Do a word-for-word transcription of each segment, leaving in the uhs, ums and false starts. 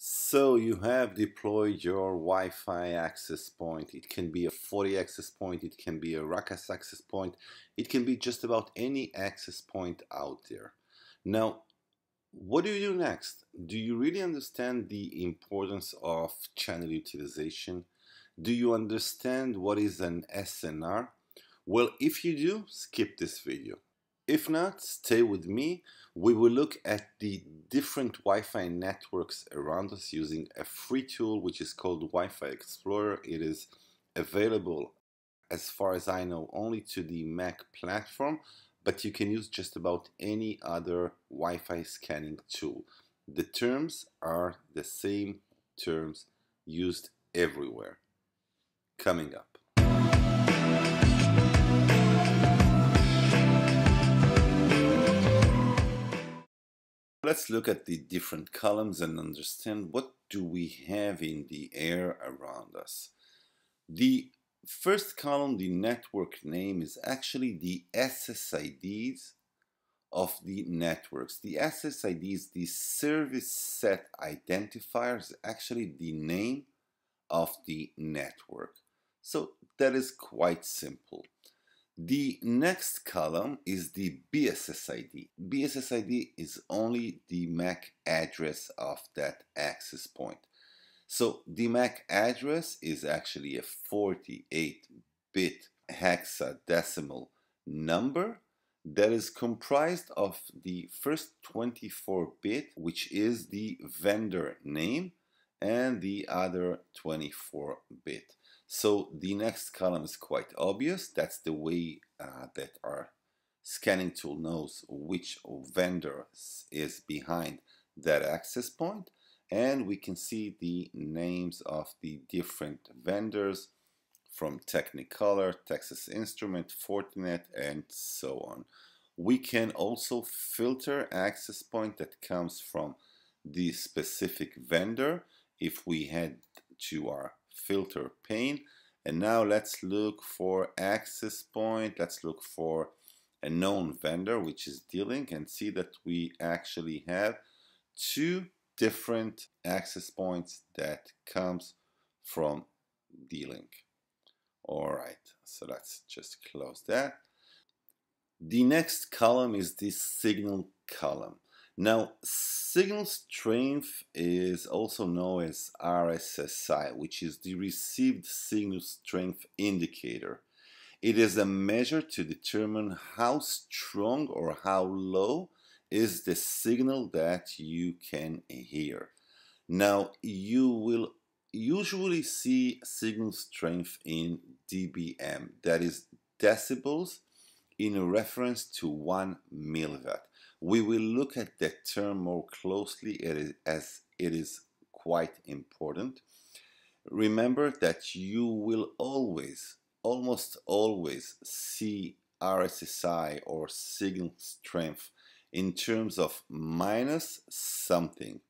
So you have deployed your Wi-Fi access point. It can be a forty access point, it can be a Ruckus access point, it can be just about any access point out there. Now, what do you do next? Do you really understand the importance of channel utilization? Do you understand what is an S N R? Well, if you do, skip this video. If not, stay with me. We will look at the different Wi-Fi networks around us using a free tool which is called Wi-Fi Explorer. It is available, as far as I know, only to the Mac platform, but you can use just about any other Wi-Fi scanning tool. The terms are the same terms used everywhere. Coming up. Let's look at the different columns and understand what do we have in the air around us. The first column, the network name, is actually the S S I Ds of the networks. The S S I Ds, the service set identifiers, actually the name of the network. So that is quite simple. The next column is the B S S I D. B S S I D is only the M A C address of that access point. So the M A C address is actually a forty-eight bit hexadecimal number that is comprised of the first twenty-four bit, which is the vendor name, and the other twenty-four bit. So the next column is quite obvious. That's the way uh, that our scanning tool knows which vendor is behind that access point. And we can see the names of the different vendors from Technicolor, Texas Instrument, Fortinet, and so on. We can also filter access point that comes from the specific vendor if we head to our filter pane. And now let's look for access point. Let's look for a known vendor, which is D-Link, and see that we actually have two different access points that comes from D-Link. All right, so let's just close that. The next column is the signal column. Now, signal strength is also known as R S S I, which is the received signal strength indicator. It is a measure to determine how strong or how low is the signal that you can hear. Now, you will usually see signal strength in D B M, that is decibels in reference to one milliwatt. We will look at that term more closely as it is quite important. Remember that you will always, almost always, see R S S I or signal strength in terms of minus something.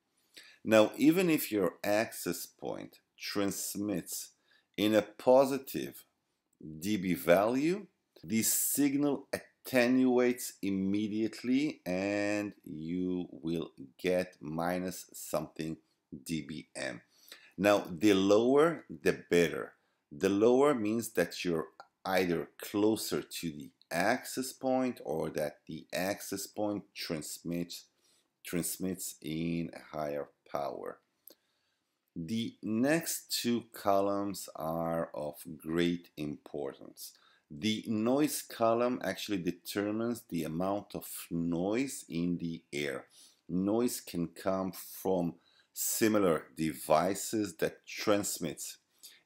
Now, even if your access point transmits in a positive dB value, the signal at attenuates immediately and you will get minus something dBm. Now, the lower the better. The lower means that you're either closer to the access point or that the access point transmits transmits in higher power. The next two columns are of great importance. The noise column actually determines the amount of noise in the air. Noise can come from similar devices that transmits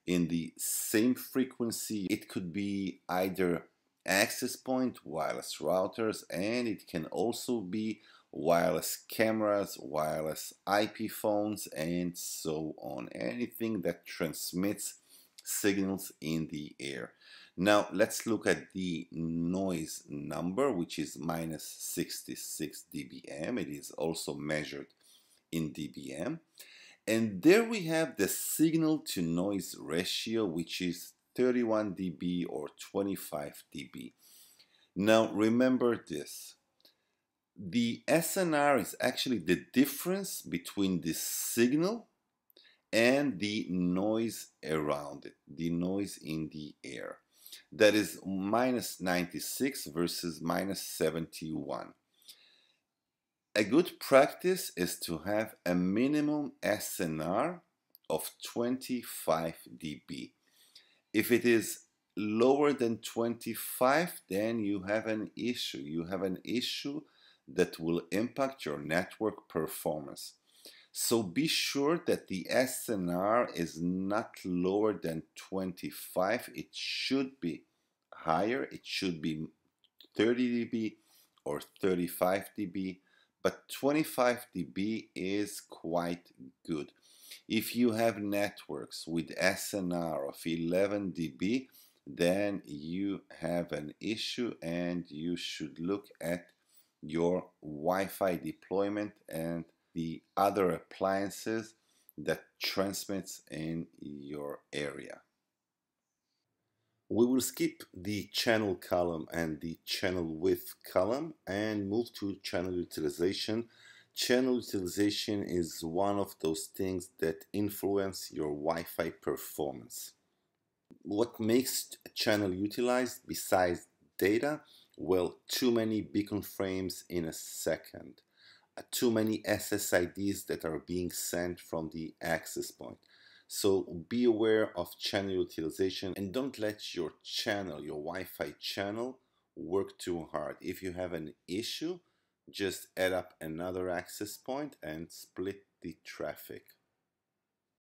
in the same frequency. It could be either access point, wireless routers, and it can also be wireless cameras, wireless I P phones, and so on. Anything that transmits signals in the air. Now let's look at the noise number, which is minus sixty-six dBm. It is also measured in dBm. And there we have the signal to noise ratio, which is thirty-one dB or twenty-five dB. Now remember this. The S N R is actually the difference between the signal and the noise around it, the noise in the air. That is minus ninety-six versus minus seventy-one. A good practice is to have a minimum S N R of twenty-five d B. If it is lower than twenty-five, then you have an issue. You have an issue that will impact your network performance. So be sure that the S N R is not lower than twenty-five. It should be higher. It should be thirty d B or thirty-five d B, but twenty-five d B is quite good. If you have networks with S N R of eleven d B, then you have an issue and you should look at your Wi-Fi deployment and the other appliances that transmits in your area. We will skip the channel column and the channel width column and move to channel utilization. Channel utilization is one of those things that influence your Wi-Fi performance. What makes a channel utilized besides data? Well, too many beacon frames in a second, uh, too many S S I Ds that are being sent from the access point. So be aware of channel utilization and don't let your channel, your Wi-Fi channel, work too hard. If you have an issue, just add up another access point and split the traffic.